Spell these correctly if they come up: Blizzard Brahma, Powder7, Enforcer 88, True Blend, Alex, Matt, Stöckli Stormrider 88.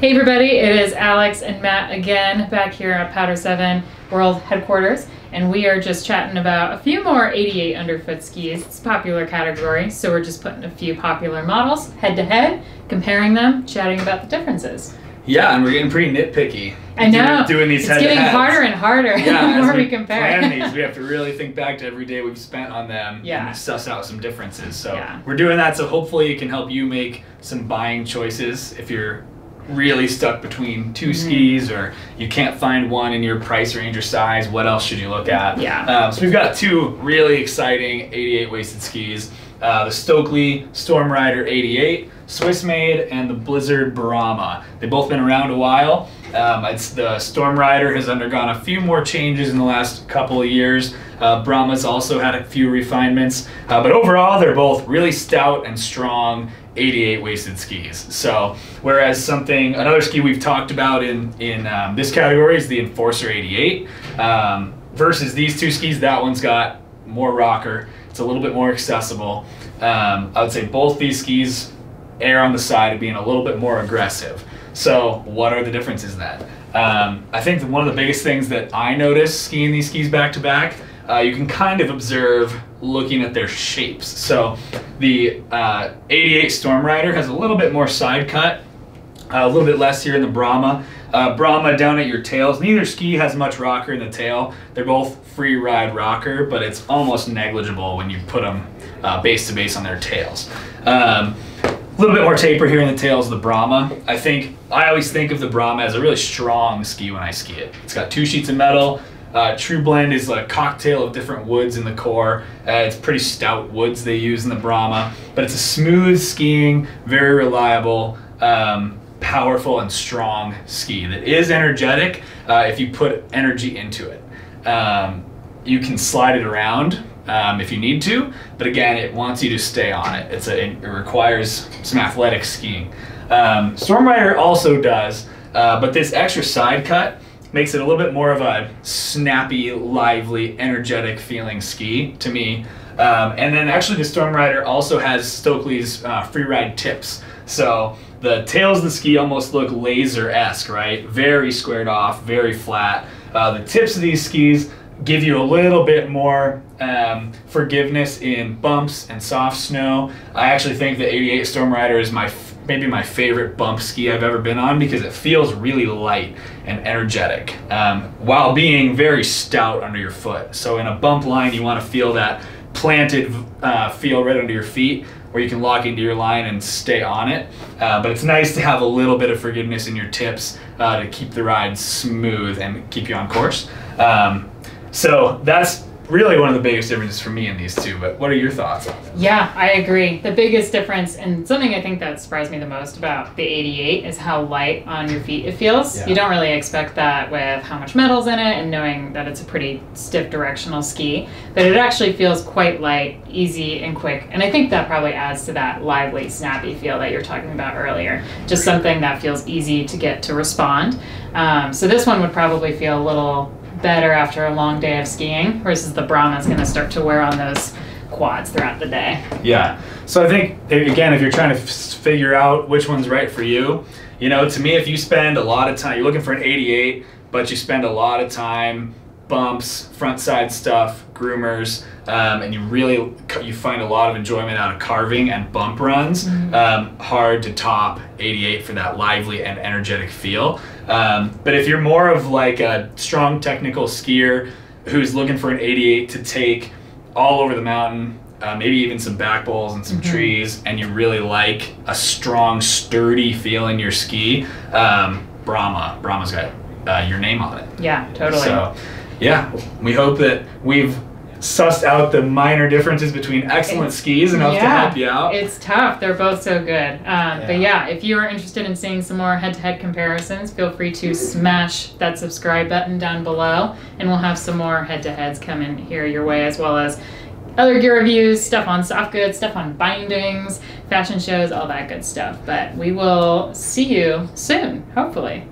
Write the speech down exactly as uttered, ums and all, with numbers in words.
Hey everybody, it is Alex and Matt again back here at Powder seven World Headquarters, and we are just chatting about a few more eighty-eight underfoot skis. It's a popular category, so we're just putting a few popular models head to head, comparing them, chatting about the differences. Yeah, and we're getting pretty nitpicky. I know. Doing, doing these head to head. It's getting harder and harder yeah, the more we, we compare. Plan these, we have to really think back to every day we've spent on them yeah. and suss out some differences. So yeah. we're doing that, so hopefully it can help you make some buying choices if you're really stuck between two skis or you can't find one in your price range or size. What else should you look at? Yeah. Um, so we've got two really exciting eighty-eight waisted skis, uh, the Stöckli Stormrider eighty-eight, Swiss made, and the Blizzard Brahma. They've both been around a while. Um, it's the Stormrider has undergone a few more changes in the last couple of years. Uh, Brahma's also had a few refinements, uh, but overall they're both really stout and strong eighty-eight waisted skis. So whereas something, another ski we've talked about in, in um, this category is the Enforcer eighty-eight. Um, versus these two skis, that one's got more rocker. It's a little bit more accessible. Um, I would say both these skis err on the side of being a little bit more aggressive. So what are the differences then? Um, I think that one of the biggest things that I noticed skiing these skis back to back, uh, you can kind of observe looking at their shapes. So the uh, eighty-eight Stormrider has a little bit more side cut, uh, a little bit less here in the Brahma. Uh, Brahma down at your tails. Neither ski has much rocker in the tail. They're both free ride rocker, but it's almost negligible when you put them uh, base to base on their tails. Um, A little bit more taper here in the tails of the Brahma. I think I always think of the Brahma as a really strong ski when I ski it. It's got two sheets of metal. Uh, True Blend is a cocktail of different woods in the core. Uh, it's pretty stout woods they use in the Brahma, but it's a smooth skiing, very reliable, um, powerful and strong ski that is energetic uh, if you put energy into it. Um, you can slide it around Um, if you need to, but again, it wants you to stay on it. It's a, it requires some athletic skiing. Um, Stormrider also does, uh, but this extra side cut makes it a little bit more of a snappy, lively, energetic feeling ski to me. Um, and then actually the Stormrider also has Stöckli's uh, free ride tips. So the tails of the ski almost look laser-esque, right? Very squared off, very flat. Uh, the tips of these skis give you a little bit more um, forgiveness in bumps and soft snow. I actually think the eighty-eight Stormrider is my f maybe my favorite bump ski I've ever been on because it feels really light and energetic um, while being very stout under your foot. So in a bump line, you want to feel that planted uh, feel right under your feet where you can lock into your line and stay on it. Uh, but it's nice to have a little bit of forgiveness in your tips uh, to keep the ride smooth and keep you on course. Um, So that's really one of the biggest differences for me in these two, but what are your thoughts on that? Yeah, I agree. The biggest difference, and something I think that surprised me the most about the eighty-eight is how light on your feet it feels. Yeah. You don't really expect that with how much metal's in it and knowing that it's a pretty stiff directional ski, but it actually feels quite light, easy, and quick. And I think that probably adds to that lively, snappy feel that you were talking about earlier. Just something that feels easy to get to respond. Um, so this one would probably feel a little better after a long day of skiing versus the Brahma's going to start to wear on those quads throughout the day. Yeah. So I think, again, if you're trying to figure out which one's right for you, you know, to me, if you spend a lot of time, you're looking for an eighty-eight, but you spend a lot of time, bumps, front side stuff, groomers, um, and you really, you find a lot of enjoyment out of carving and bump runs, mm-hmm. um, hard to top eighty-eight for that lively and energetic feel. Um, but if you're more of like a strong technical skier who's looking for an eighty-eight to take all over the mountain, uh, maybe even some back bowls and some mm-hmm. trees, and you really like a strong, sturdy feel in your ski, um, Brahma, Brahma's got uh, your name on it. Yeah, totally. So, yeah, we hope that we've sussed out the minor differences between excellent it's, skis enough yeah, to help you out. It's tough. They're both so good. Um, yeah. But yeah, if you are interested in seeing some more head-to-head comparisons, feel free to smash that subscribe button down below, and we'll have some more head-to-heads coming here your way, as well as other gear reviews, stuff on soft goods, stuff on bindings, fashion shows, all that good stuff. But we will see you soon, hopefully.